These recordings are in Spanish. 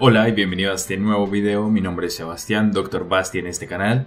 Hola y bienvenido a este nuevo video, mi nombre es Sebastián, Dr. Basti en este canal.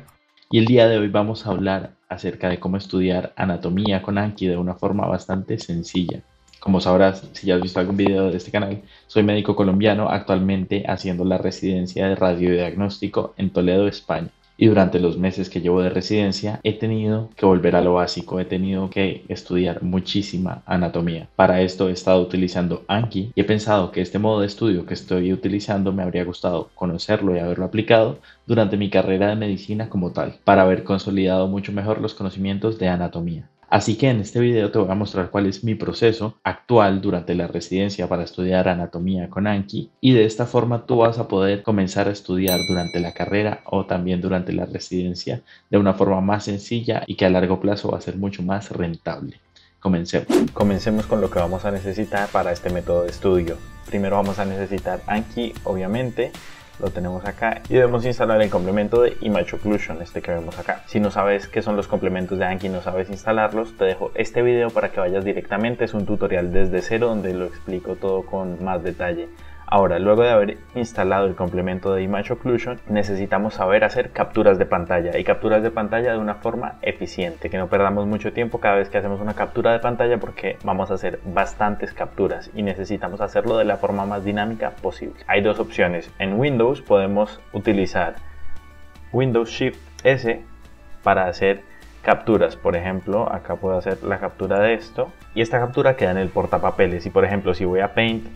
Y el día de hoy vamos a hablar acerca de cómo estudiar anatomía con Anki de una forma bastante sencilla. Como sabrás, si ya has visto algún video de este canal, soy médico colombiano actualmente haciendo la residencia de radiodiagnóstico en Toledo, España. Y durante los meses que llevo de residencia he tenido que volver a lo básico, he tenido que estudiar muchísima anatomía. Para esto he estado utilizando Anki y he pensado que este modo de estudio que estoy utilizando me habría gustado conocerlo y haberlo aplicado durante mi carrera de medicina como tal, para haber consolidado mucho mejor los conocimientos de anatomía. Así que en este video te voy a mostrar cuál es mi proceso actual durante la residencia para estudiar anatomía con Anki, y de esta forma tú vas a poder comenzar a estudiar durante la carrera o también durante la residencia de una forma más sencilla y que a largo plazo va a ser mucho más rentable. Comencemos con lo que vamos a necesitar para este método de estudio. Primero vamos a necesitar Anki, obviamente. Lo tenemos acá y debemos instalar el complemento de Image Occlusion, este que vemos acá. Si no sabes qué son los complementos de Anki y no sabes instalarlos, te dejo este video para que vayas directamente. Es un tutorial desde cero donde lo explico todo con más detalle. Ahora, luego de haber instalado el complemento de Image Occlusion, necesitamos saber hacer capturas de pantalla, y capturas de pantalla de una forma eficiente, que no perdamos mucho tiempo cada vez que hacemos una captura de pantalla, porque vamos a hacer bastantes capturas y necesitamos hacerlo de la forma más dinámica posible. Hay dos opciones. En Windows podemos utilizar Windows Shift S para hacer capturas. Por ejemplo, acá puedo hacer la captura de esto y esta captura queda en el portapapeles. Y por ejemplo, si voy a Paint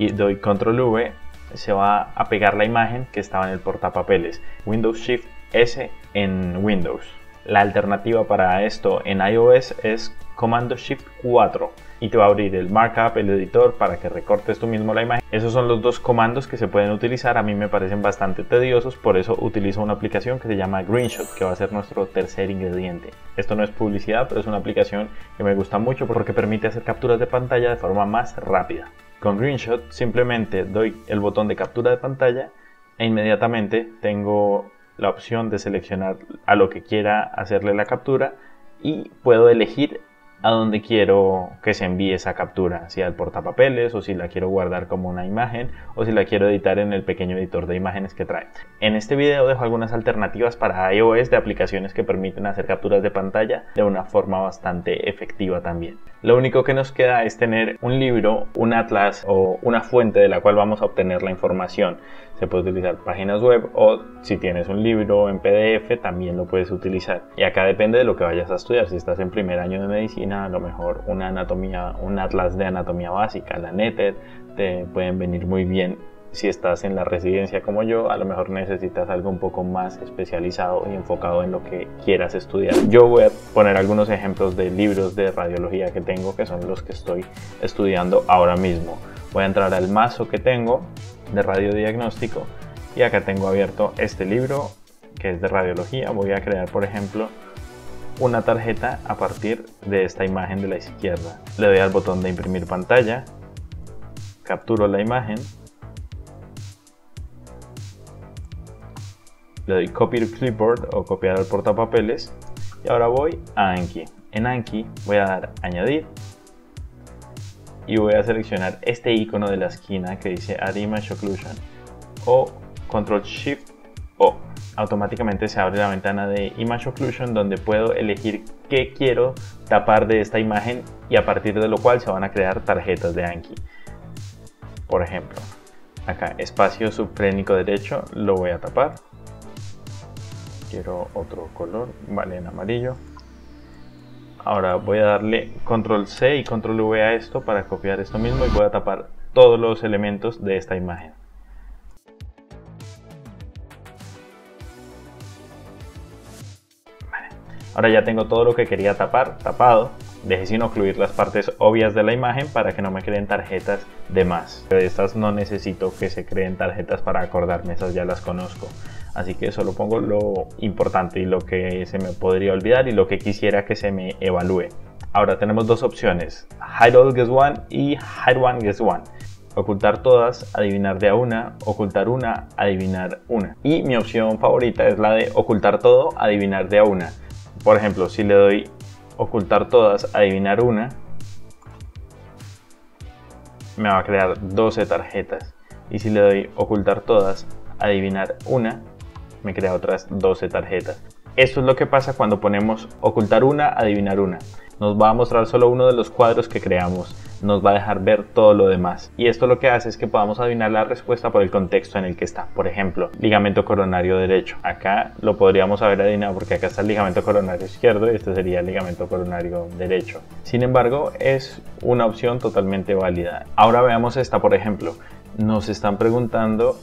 y doy Control V, se va a pegar la imagen que estaba en el portapapeles. Windows Shift S en Windows. La alternativa para esto en iOS es Comando Shift 4 y te va a abrir el markup, el editor, para que recortes tú mismo la imagen. Esos son los dos comandos que se pueden utilizar. A mí me parecen bastante tediosos, por eso utilizo una aplicación que se llama Greenshot, que va a ser nuestro tercer ingrediente. Esto no es publicidad, pero es una aplicación que me gusta mucho porque permite hacer capturas de pantalla de forma más rápida. Con Greenshot simplemente doy el botón de captura de pantalla e inmediatamente tengo la opción de seleccionar a lo que quiera hacerle la captura y puedo elegir a dónde quiero que se envíe esa captura, si al portapapeles o si la quiero guardar como una imagen o si la quiero editar en el pequeño editor de imágenes que trae. En este video dejo algunas alternativas para iOS de aplicaciones que permiten hacer capturas de pantalla de una forma bastante efectiva también. Lo único que nos queda es tener un libro, un atlas o una fuente de la cual vamos a obtener la información. Se puede utilizar páginas web o si tienes un libro en PDF también lo puedes utilizar. Y acá depende de lo que vayas a estudiar. Si estás en primer año de medicina, a lo mejor una anatomía, un atlas de anatomía básica, la Netter, te pueden venir muy bien. Si estás en la residencia como yo, a lo mejor necesitas algo un poco más especializado y enfocado en lo que quieras estudiar. Yo voy a poner algunos ejemplos de libros de radiología que tengo, que son los que estoy estudiando ahora mismo. Voy a entrar al mazo que tengo de radiodiagnóstico y acá tengo abierto este libro que es de radiología. Voy a crear, por ejemplo, una tarjeta a partir de esta imagen de la izquierda. Le doy al botón de imprimir pantalla, capturo la imagen, le doy copy to clipboard o copiar al portapapeles y ahora voy a Anki. En Anki voy a dar añadir y voy a seleccionar este icono de la esquina que dice Add Image Occlusion o Control Shift O. Automáticamente se abre la ventana de Image Occlusion donde puedo elegir qué quiero tapar de esta imagen y a partir de lo cual se van a crear tarjetas de Anki. Por ejemplo, acá espacio subclínico derecho lo voy a tapar. Quiero otro color, vale, en amarillo. Ahora voy a darle Control C y Control V a esto para copiar esto mismo y voy a tapar todos los elementos de esta imagen. Vale. Ahora ya tengo todo lo que quería tapar, tapado. Dejé sin ocluir las partes obvias de la imagen para que no me creen tarjetas de más. De estas no necesito que se creen tarjetas para acordarme, esas ya las conozco. Así que solo pongo lo importante y lo que se me podría olvidar y lo que quisiera que se me evalúe. Ahora tenemos dos opciones, Hide All Guess One y Hide One Guess One. Ocultar todas, adivinar de a una, ocultar una, adivinar una. Y mi opción favorita es la de ocultar todo, adivinar de a una. Por ejemplo, si le doy ocultar todas, adivinar una, me va a crear 12 tarjetas. y si le doy ocultar todas, adivinar una, me crea otras 12 tarjetas. Esto es lo que pasa cuando ponemos ocultar una, adivinar una. Nos va a mostrar solo uno de los cuadros que creamos, nos va a dejar ver todo lo demás. Y esto lo que hace es que podamos adivinar la respuesta por el contexto en el que está. Por ejemplo, ligamento coronario derecho. Acá lo podríamos haber adivinado porque acá está el ligamento coronario izquierdo y este sería el ligamento coronario derecho. Sin embargo, es una opción totalmente válida. Ahora veamos esta, por ejemplo. Nos están preguntando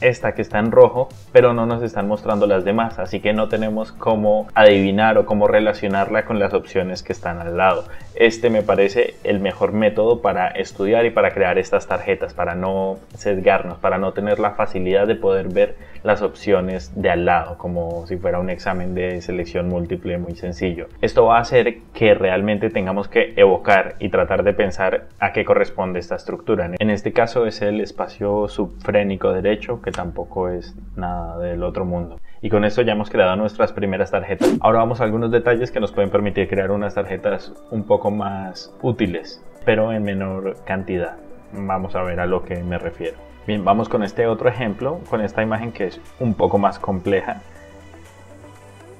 esta que está en rojo, pero no nos están mostrando las demás, así que no tenemos cómo adivinar o cómo relacionarla con las opciones que están al lado. Este me parece el mejor método para estudiar y para crear estas tarjetas, para no sesgarnos, para no tener la facilidad de poder ver las opciones de al lado, como si fuera un examen de selección múltiple muy sencillo. Esto va a hacer que realmente tengamos que evocar y tratar de pensar a qué corresponde esta estructura. En este caso es el espacio subfrénico derecho, que tampoco es nada del otro mundo. Y con esto ya hemos creado nuestras primeras tarjetas. Ahora vamos a algunos detalles que nos pueden permitir crear unas tarjetas un poco más útiles, pero en menor cantidad. Vamos a ver a lo que me refiero. Bien, vamos con este otro ejemplo, con esta imagen que es un poco más compleja.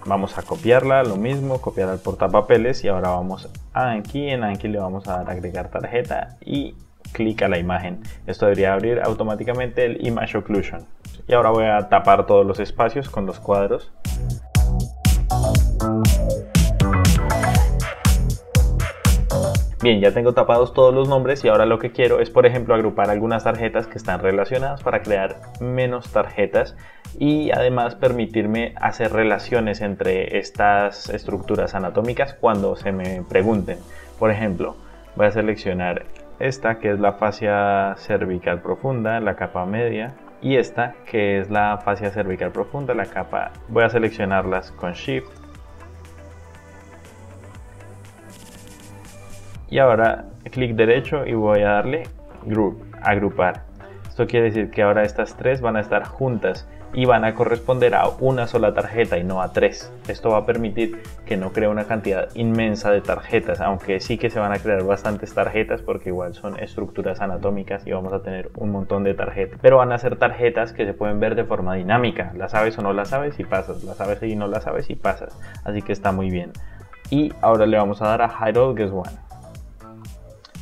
Vamos a copiarla, lo mismo, copiar al portapapeles y ahora vamos a Anki. En Anki le vamos a dar agregar tarjeta y clic a la imagen. Esto debería abrir automáticamente el Image Occlusion. Y ahora voy a tapar todos los espacios con los cuadros. Bien, ya tengo tapados todos los nombres y ahora lo que quiero es, por ejemplo, agrupar algunas tarjetas que están relacionadas para crear menos tarjetas y además permitirme hacer relaciones entre estas estructuras anatómicas cuando se me pregunten. Por ejemplo, voy a seleccionar esta que es la fascia cervical profunda, la capa media, y esta que es la fascia cervical profunda, la capa. Voy a seleccionarlas con Shift. Y ahora clic derecho y voy a darle Group, agrupar. Esto quiere decir que ahora estas tres van a estar juntas y van a corresponder a una sola tarjeta y no a tres. Esto va a permitir que no cree una cantidad inmensa de tarjetas, aunque sí que se van a crear bastantes tarjetas porque igual son estructuras anatómicas y vamos a tener un montón de tarjetas, pero van a ser tarjetas que se pueden ver de forma dinámica. Las sabes o no las sabes y pasas, las sabes y no las sabes y pasas, así que está muy bien. Y ahora le vamos a dar a Hide All Guess One.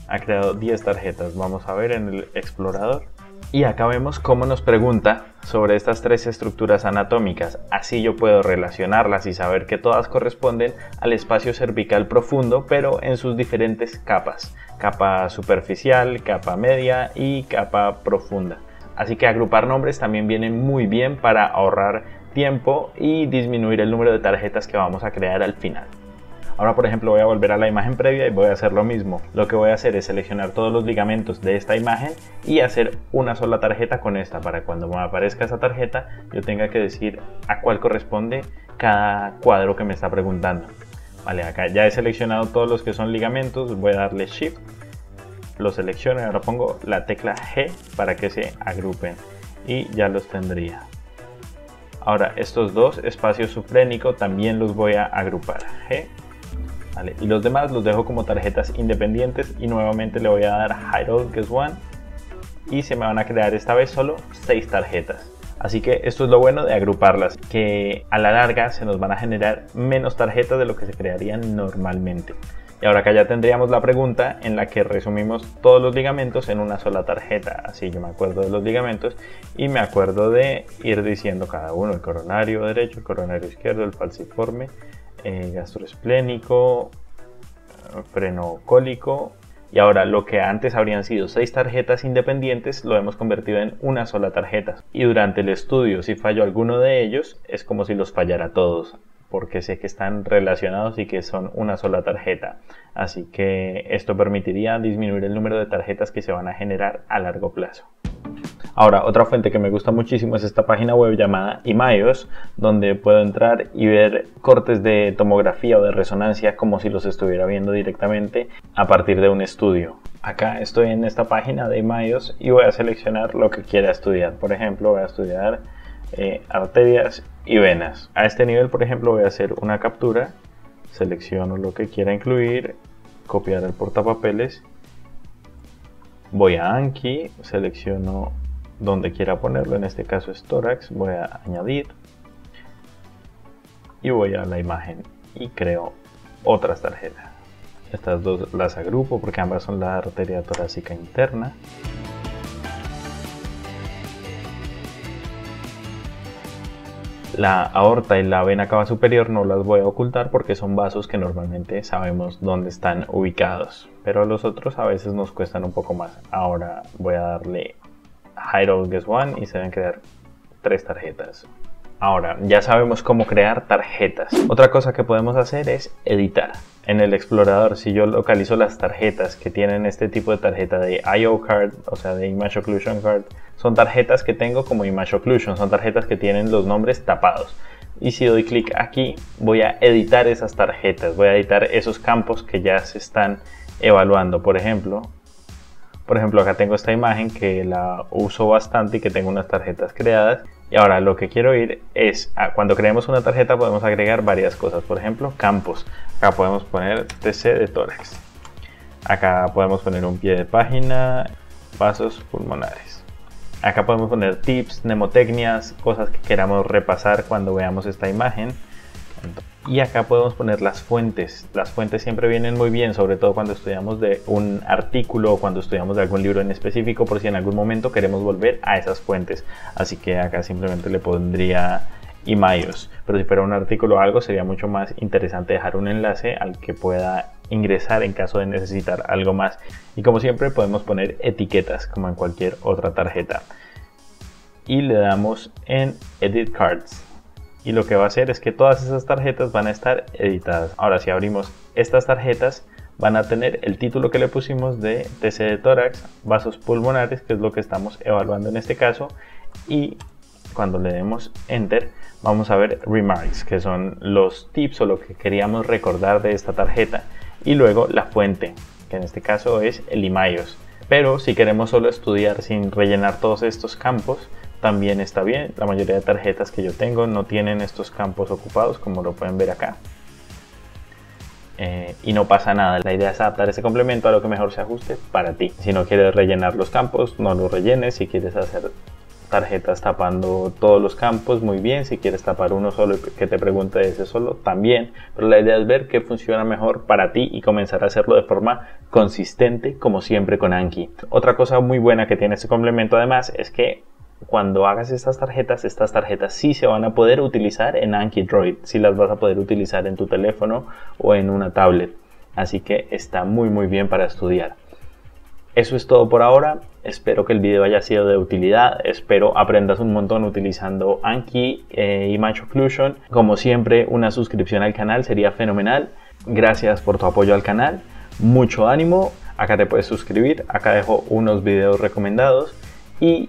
Ha creado 10 tarjetas, vamos a ver en el explorador. Y acá vemos cómo nos pregunta sobre estas tres estructuras anatómicas. Así yo puedo relacionarlas y saber que todas corresponden al espacio cervical profundo, pero en sus diferentes capas. Capa superficial, capa media y capa profunda. Así que agrupar nombres también viene muy bien para ahorrar tiempo y disminuir el número de tarjetas que vamos a crear al final. Ahora, por ejemplo, voy a volver a la imagen previa y voy a hacer lo mismo. Lo que voy a hacer es seleccionar todos los ligamentos de esta imagen y hacer una sola tarjeta con esta, para cuando me aparezca esa tarjeta yo tenga que decir a cuál corresponde cada cuadro que me está preguntando. Vale, acá ya he seleccionado todos los que son ligamentos, voy a darle Shift, lo selecciono y ahora pongo la tecla G para que se agrupen y ya los tendría. Ahora estos dos, espacio subfrénico, también los voy a agrupar, G. Vale, y los demás los dejo como tarjetas independientes y nuevamente le voy a dar Hide All Guess One y se me van a crear esta vez solo 6 tarjetas. Así que esto es lo bueno de agruparlas, que a la larga se nos van a generar menos tarjetas de lo que se crearían normalmente. Y ahora acá ya tendríamos la pregunta en la que resumimos todos los ligamentos en una sola tarjeta. Así yo me acuerdo de los ligamentos y me acuerdo de ir diciendo cada uno, el coronario derecho, el coronario izquierdo, el falciforme, gastroesplénico, frenocólico. Y ahora lo que antes habrían sido 6 tarjetas independientes lo hemos convertido en una sola tarjeta. Y durante el estudio, si fallo alguno de ellos, es como si los fallara todos, porque sé que están relacionados y que son una sola tarjeta. Así que esto permitiría disminuir el número de tarjetas que se van a generar a largo plazo. Ahora, otra fuente que me gusta muchísimo es esta página web llamada Imaios, donde puedo entrar y ver cortes de tomografía o de resonancia como si los estuviera viendo directamente a partir de un estudio. Acá estoy en esta página de Imaios y voy a seleccionar lo que quiera estudiar. Por ejemplo, voy a estudiar arterias y venas. A este nivel, por ejemplo, voy a hacer una captura, selecciono lo que quiera incluir, copiar el portapapeles, voy a Anki, selecciono donde quiera ponerlo, en este caso es tórax, voy a añadir y voy a la imagen y creo otras tarjetas. Estas dos las agrupo porque ambas son la arteria torácica interna. La aorta y la vena cava superior no las voy a ocultar porque son vasos que normalmente sabemos dónde están ubicados, pero los otros a veces nos cuestan un poco más. Ahora voy a darle Hide All Guess One y se van a crear 3 tarjetas. Ahora ya sabemos cómo crear tarjetas. Otra cosa que podemos hacer es editar. En el explorador, si yo localizo las tarjetas que tienen este tipo de tarjeta de I.O. Card, o sea de Image Occlusion Card, son tarjetas que tengo como Image Occlusion, son tarjetas que tienen los nombres tapados. Y si doy clic aquí, voy a editar esas tarjetas, voy a editar esos campos que ya se están evaluando. Por ejemplo, acá tengo esta imagen que la uso bastante y que tengo unas tarjetas creadas. Y ahora lo que quiero ir es, cuando creemos una tarjeta podemos agregar varias cosas. Por ejemplo, campos. Acá podemos poner TC de tórax. Acá podemos poner un pie de página, vasos pulmonares. Acá podemos poner tips, mnemotecnias, cosas que queramos repasar cuando veamos esta imagen. Y acá podemos poner las fuentes. Las fuentes siempre vienen muy bien, sobre todo cuando estudiamos de un artículo o cuando estudiamos de algún libro en específico, por si en algún momento queremos volver a esas fuentes. Así que acá simplemente le pondría Imaios. Pero si fuera un artículo o algo, sería mucho más interesante dejar un enlace al que pueda ingresar en caso de necesitar algo más. Y como siempre podemos poner etiquetas, como en cualquier otra tarjeta. Y le damos en Edit Cards. Y lo que va a hacer es que todas esas tarjetas van a estar editadas. Ahora si abrimos estas tarjetas, van a tener el título que le pusimos de TC de tórax, vasos pulmonares, que es lo que estamos evaluando en este caso. Y cuando le demos Enter, vamos a ver Remarks, que son los tips o lo que queríamos recordar de esta tarjeta. Y luego la fuente, que en este caso es el Imaios. Pero si queremos solo estudiar sin rellenar todos estos campos, también está bien. La mayoría de tarjetas que yo tengo no tienen estos campos ocupados, como lo pueden ver acá, y no pasa nada. La idea es adaptar ese complemento a lo que mejor se ajuste para ti. Si no quieres rellenar los campos, no los rellenes. Si quieres hacer tarjetas tapando todos los campos, muy bien. Si quieres tapar uno solo y que te pregunte ese solo, también. Pero la idea es ver qué funciona mejor para ti y comenzar a hacerlo de forma consistente, como siempre con Anki. Otra cosa muy buena que tiene este complemento además es que cuando hagas estas tarjetas sí se van a poder utilizar en Anki Droid, sí las vas a poder utilizar en tu teléfono o en una tablet. Así que está muy bien para estudiar. Eso es todo por ahora. Espero que el video haya sido de utilidad. Espero aprendas un montón utilizando Anki Image Occlusion. Como siempre, una suscripción al canal sería fenomenal. Gracias por tu apoyo al canal. Mucho ánimo. Acá te puedes suscribir. Acá dejo unos videos recomendados. Y